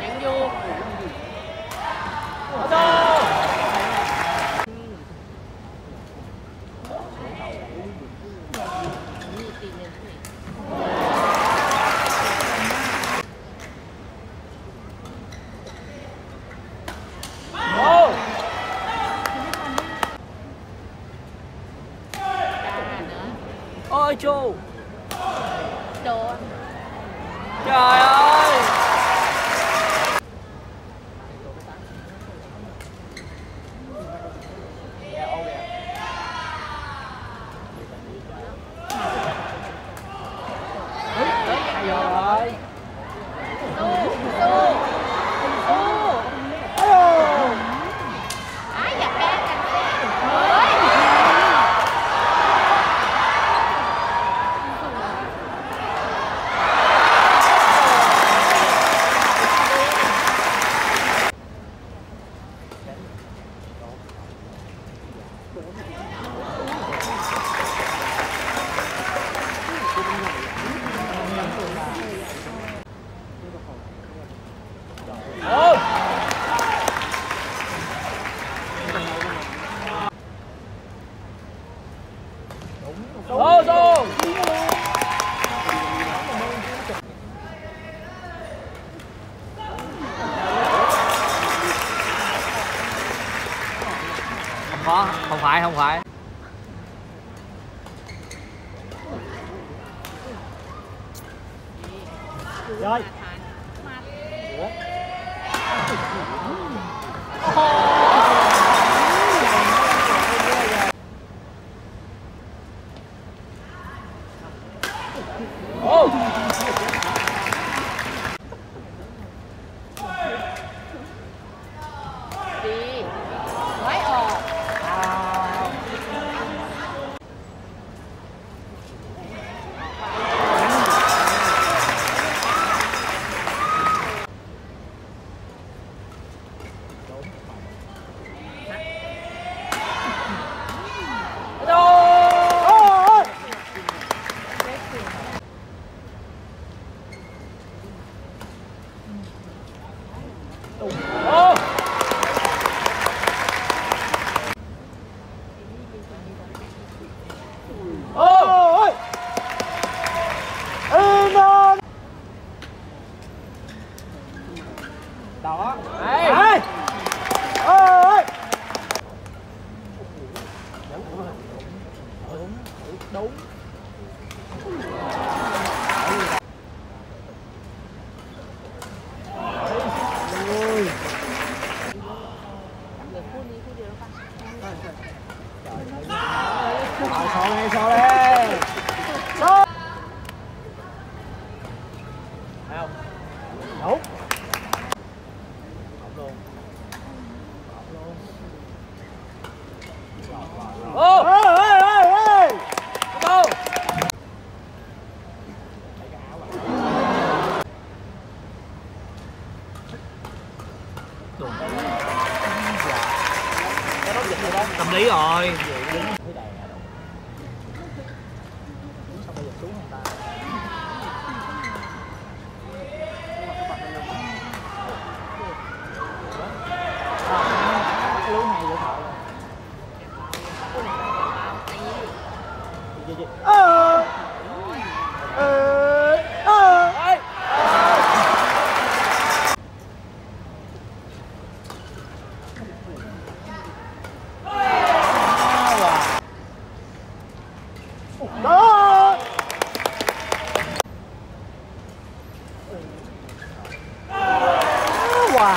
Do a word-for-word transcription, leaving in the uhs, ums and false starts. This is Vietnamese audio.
Nhắn vô. Sao? Ôi chú. Đồ. Trời ơi. Rồi. Ô tô. Không có, không phải, không phải. Rồi. Oh! Đi. Quái ồ. Đó. Đấy. Đấy. Ôi. Đúng, đúng. Ô, ê ê ê. Đâu? Tâm lý rồi. Ờ. Ờ. Ờ. Đấy. Đó. Wow.